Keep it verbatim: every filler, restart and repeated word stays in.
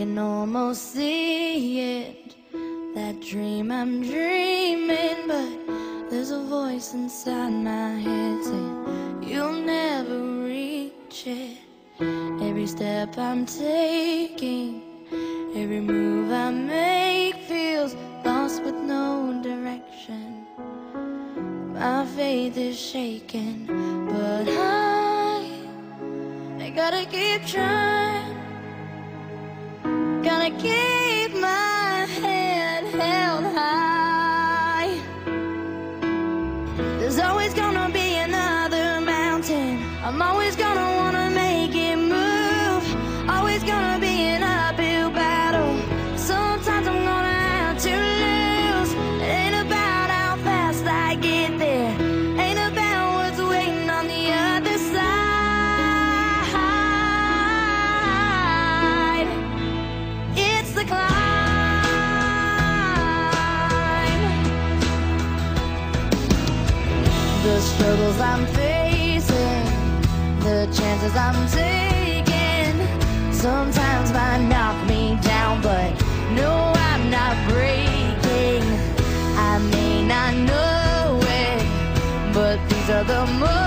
can almost see it, that dream I'm dreaming. But there's a voice inside my head saying you'll never reach it. Every step I'm taking, every move I make feels lost with no direction. My faith is shaken, but I, I gotta keep trying. Gotta keep my head held high. There's always gonna be another mountain. I'm always gonna wanna make it move. Always gonna be an uphill battle. Sometimes I'm gonna have to lose. It ain't about how fast I get there, ain't about what's waiting on the other side. The struggles I'm facing, the chances I'm taking, sometimes might knock me down, but no, I'm not breaking. I may not know it, but these are the moments.